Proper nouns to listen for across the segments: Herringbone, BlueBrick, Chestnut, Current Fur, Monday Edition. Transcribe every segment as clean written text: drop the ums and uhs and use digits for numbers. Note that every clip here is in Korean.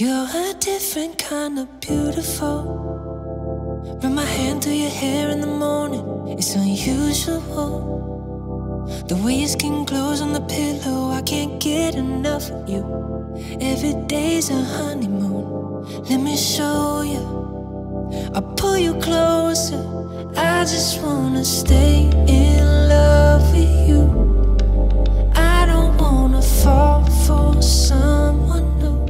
You're a different kind of beautiful. Run my hand through your hair in the morning, it's unusual. The way your skin glows on the pillow, I can't get enough of you. Every day's a honeymoon, let me show you. I'll pull you closer, I just wanna stay in love with you. I don't wanna fall for someone new.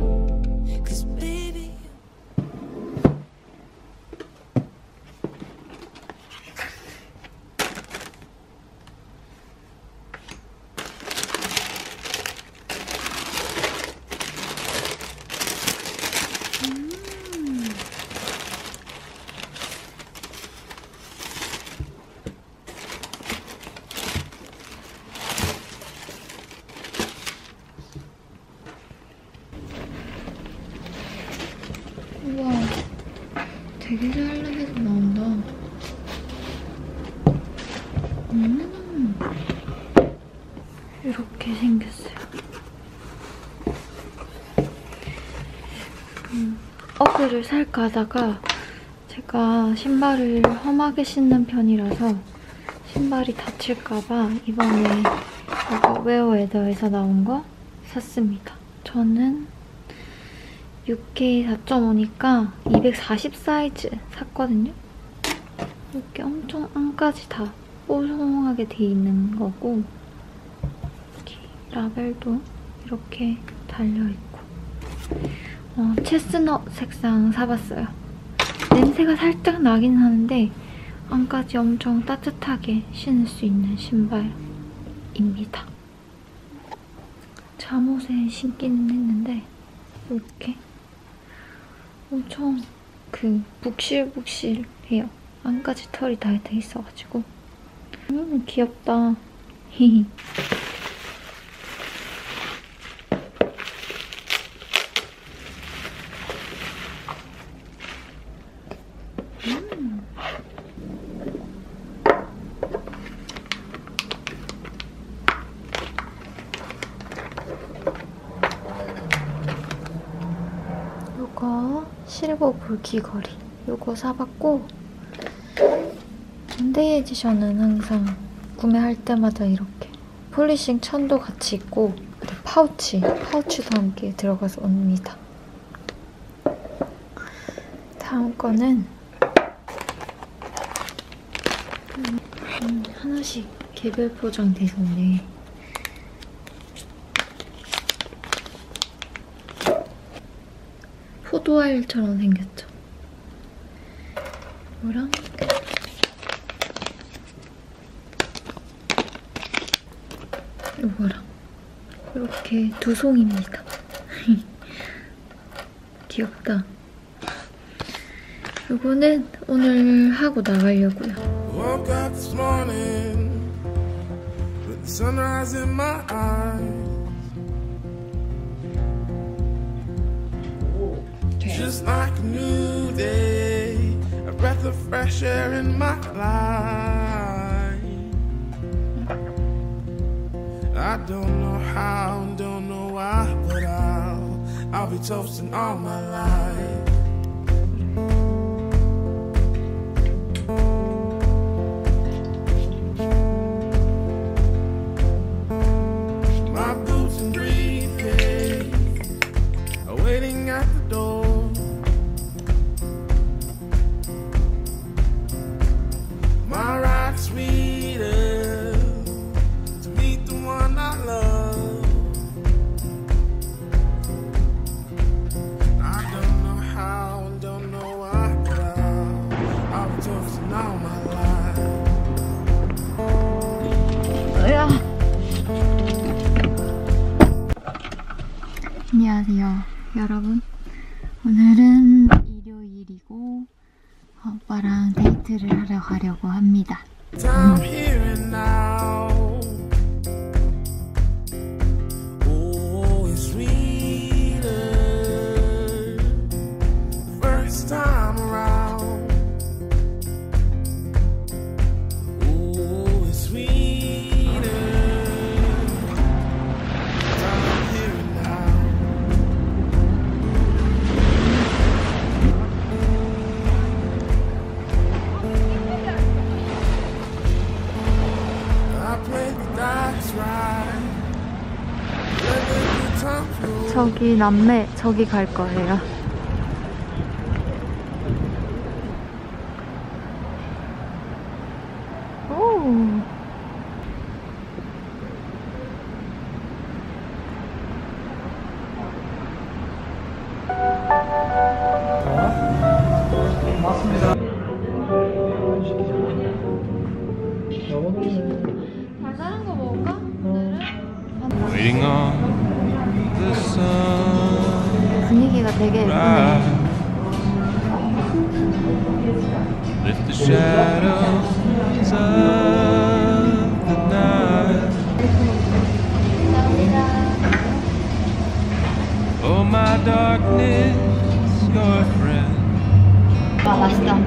되게 잘 나게 나온다. 이렇게 생겼어요. 어그를 살까 하다가 제가 신발을 험하게 신는 편이라서 신발이 다칠까봐 이번에 이거 웨어웨더에서 나온 거 샀습니다. 저는 6K 4.5니까 240 사이즈 샀거든요. 이렇게 엄청 안까지 다 뽀송하게 돼 있는 거고 이렇게 라벨도 이렇게 달려있고 체스넛 색상 사봤어요. 냄새가 살짝 나긴 하는데 안까지 엄청 따뜻하게 신을 수 있는 신발입니다. 잠옷에 신기는 했는데 이렇게 엄청 북실북실해요. 안까지 털이 다 돼 있어가지고. 귀엽다. 히히. 실버 불귀걸이 요거 사봤고 먼데이 에디션은 항상 구매할 때마다 이렇게 폴리싱 천도 같이 있고 파우치도 함께 들어가서 옵니다. 다음 거는 하나씩 개별 포장돼서 오네. 포도알처럼 생겼죠? 이거랑 이거랑 이렇게 두 송입니다. 귀엽다. 이거는 오늘 하고 나가려고요. Just like a new day, a breath of fresh air in my life. I don't know how, don't know why, but I'll be toasting all my life. My boots and briefcase are waiting at the door. 안녕하세요 여러분. 오늘은 일요일이고 오빠랑 데이트를 하러 가려고 합니다. 이 남매 저기 갈 거예요. 오. 고맙습니다. 달달한 거 먹을까? 오늘은? 분위기가 되게 예쁘네. 와, 맛있다.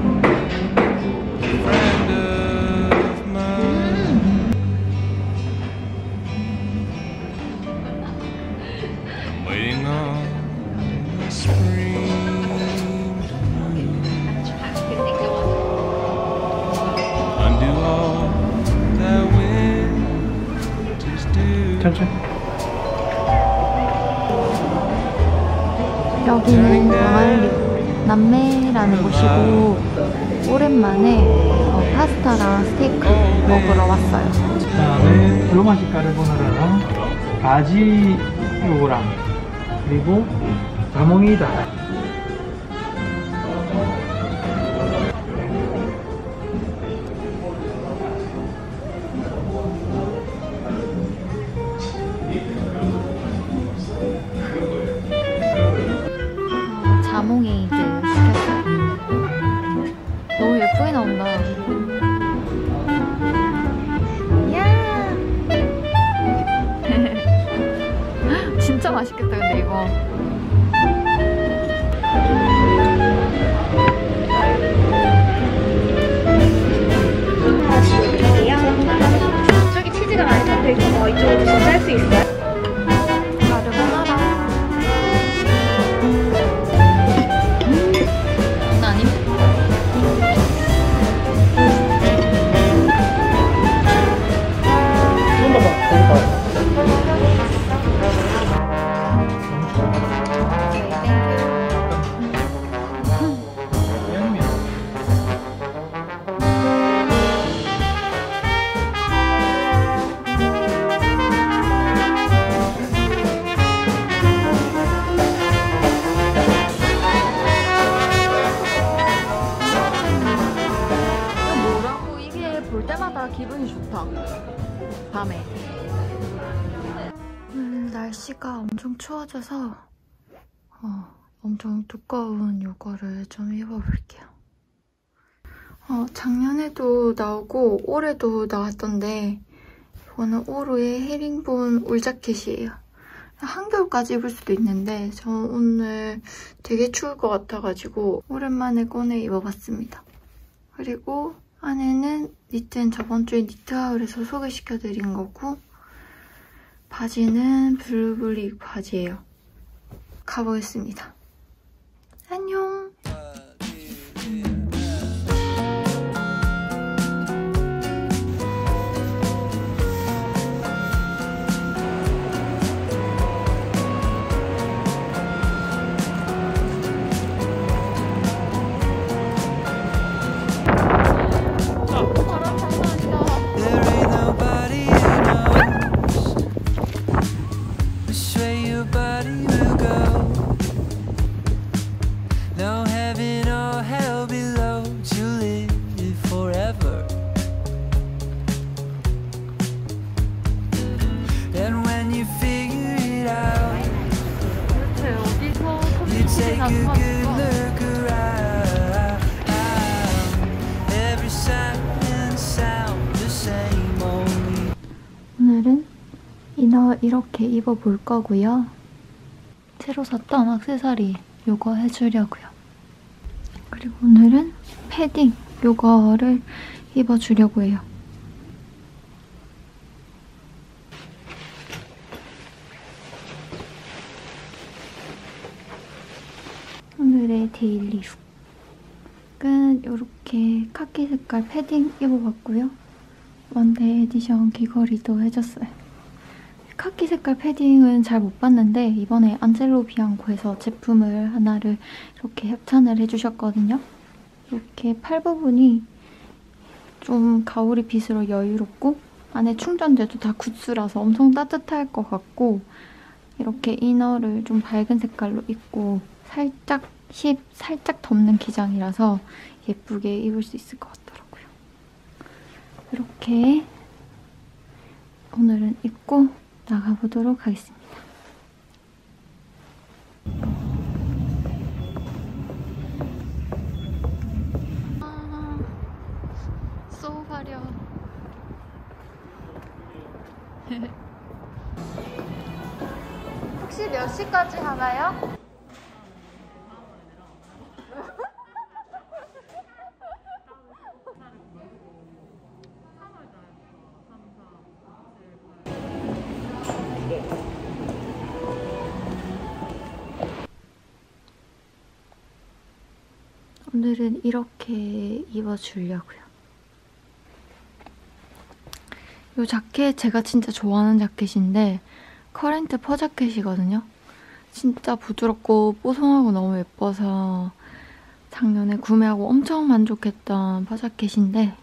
여기는 마을리 남매라는 곳이고 오랜만에 파스타랑 스테이크 먹으러 왔어요. 그다음에 로마식 까르보나라랑 바지 요거랑 그리고 가몽이다. 자몽에이드 시켰어요. 너무 예쁘게 나온다. 이야. 진짜 맛있겠다. 근데 이거 이쪽에 치즈가 많이 섞여 있어서 이쪽으로 좀 쌀 수 있어요? 기분이 좋다. 밤에 오늘 날씨가 엄청 추워져서 엄청 두꺼운 요거를 좀 입어볼게요. 작년에도 나오고 올해도 나왔던데 이거는 오로의 헤링본 울자켓이에요. 한겨울까지 입을 수도 있는데 저 오늘 되게 추울 것 같아가지고 오랜만에 꺼내 입어봤습니다. 그리고 안에는 니트는 저번주에 니트하울에서 소개시켜드린 거고 바지는 블루브릭 바지예요. 가보겠습니다. 안녕! 오늘은 이너 이렇게 입어볼 거고요. 새로 샀던 액세서리 요거 해주려고요. 그리고 오늘은 패딩 요거를 입어주려고 해요. 오늘의 데일리 룩은 이렇게 카키 색깔 패딩 입어봤고요. 먼데이 에디션 귀걸이도 해줬어요. 카키 색깔 패딩은 잘 못 봤는데 이번에 안젤로 비앙코에서 제품을 하나를 이렇게 협찬을 해주셨거든요. 이렇게 팔 부분이 좀 가오리 핏으로 여유롭고 안에 충전재도 다 굿즈라서 엄청 따뜻할 것 같고, 이렇게 이너를 좀 밝은 색깔로 입고 살짝 힙 살짝 덮는 기장이라서 예쁘게 입을 수 있을 것 같더라고요. 이렇게 오늘은 입고 나가보도록 하겠습니다. 쏘 화려. 혹시 몇 시까지 하나요? 오늘은 이렇게 입어주려고요. 이 자켓 제가 진짜 좋아하는 자켓인데 커렌트 퍼 자켓이거든요. 진짜 부드럽고 뽀송하고 너무 예뻐서 작년에 구매하고 엄청 만족했던 퍼 자켓인데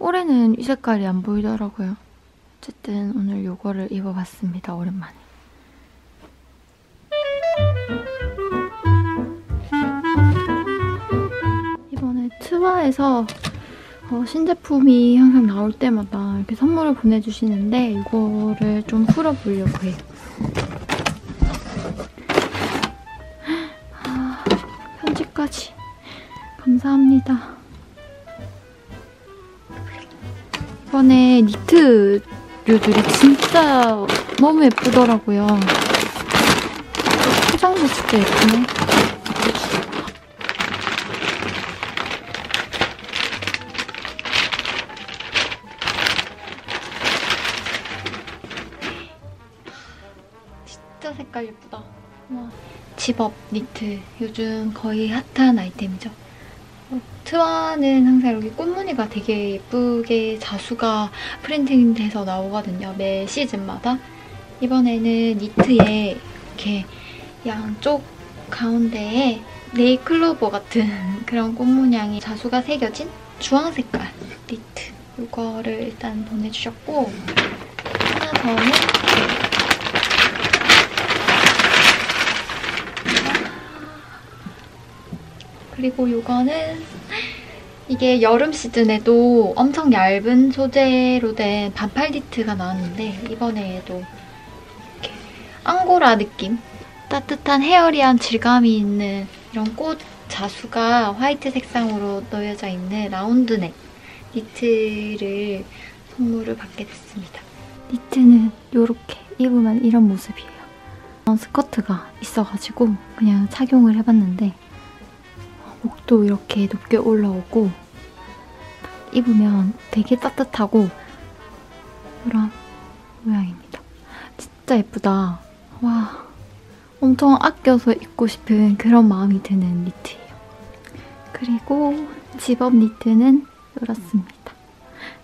올해는 이 색깔이 안 보이더라고요. 어쨌든 오늘 요거를 입어봤습니다. 오랜만에. 이번에 트와에서 신제품이 항상 나올 때마다 이렇게 선물을 보내주시는데 이거를 좀 풀어보려고 해요. 아, 편지까지 감사합니다. 이번에 니트 류들이 진짜 너무 예쁘더라고요. 포장도 진짜 예쁘네. 진짜 색깔 예쁘다. 우와. 집업 니트. 요즘 거의 핫한 아이템이죠. 트와는 항상 여기 꽃무늬가 되게 예쁘게 자수가 프린팅돼서 나오거든요. 매 시즌마다. 이번에는 니트에 이렇게 양쪽 가운데에 네잎클로버 같은 그런 꽃무늬 자수가 새겨진 주황 색깔 니트. 이거를 일단 보내주셨고, 하나 더는 그리고 이거는 이게 여름 시즌에도 엄청 얇은 소재로 된 반팔 니트가 나왔는데 이번에도 이렇게 앙고라 느낌, 따뜻한 헤어리한 질감이 있는 이런 꽃 자수가 화이트 색상으로 놓여져 있는 라운드넥 니트를 선물을 받게 됐습니다. 니트는 이렇게 입으면 이런 모습이에요. 스커트가 있어가지고 그냥 착용을 해봤는데 목도 이렇게 높게 올라오고 입으면 되게 따뜻하고 이런 모양입니다. 진짜 예쁘다. 와, 엄청 아껴서 입고 싶은 그런 마음이 드는 니트예요. 그리고 집업 니트는 이렇습니다.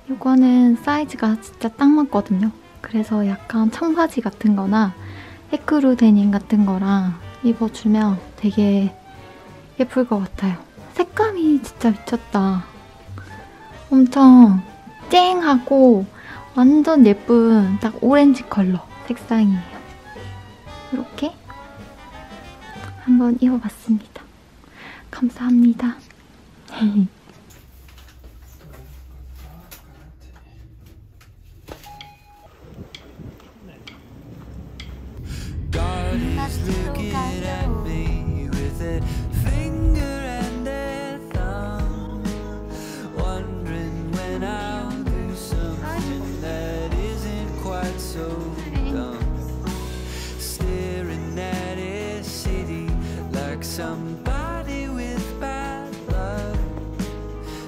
이거는 사이즈가 진짜 딱 맞거든요. 그래서 약간 청바지 같은 거나 에크루 데님 같은 거랑 입어주면 되게 예쁠 것 같아요. 색감이 진짜 미쳤다. 엄청 쨍하고 완전 예쁜 딱 오렌지 컬러 색상이에요. 이렇게 한번 입어봤습니다. 감사합니다. Somebody with bad luck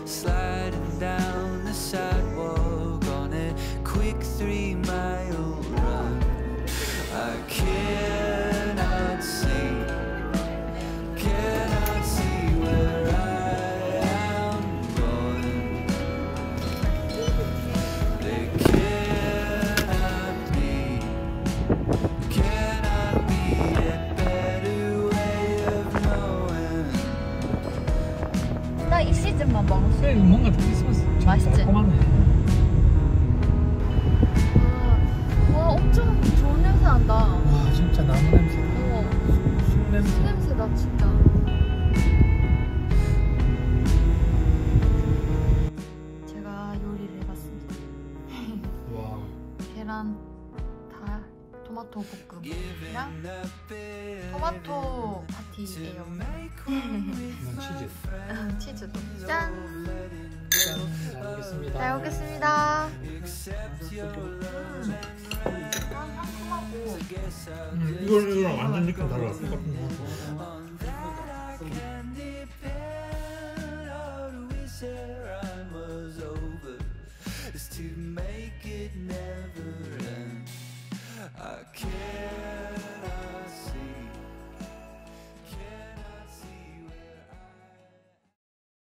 sliding down the sidewalk on a quick 3-mile run. I cannot see where I am going. They cannot be. 크리스마스만 먹을 수 있어. 그래, 뭔가 크리스마스 좀 맛있지? 달콤하네. 와, 엄청 좋은 냄새 난다. 와, 진짜 나무 냄새. 우와. 숯 냄새 나, 진짜. 제가 요리를 해봤습니다. 와. 계란, 달, 토마토 볶음이랑 토마토 파티예요. 치즈. 치즈도. 짠. 잘 먹겠습니다. 잘 먹겠습니다. 상큼하고. 이거랑 완전 느낌 달라.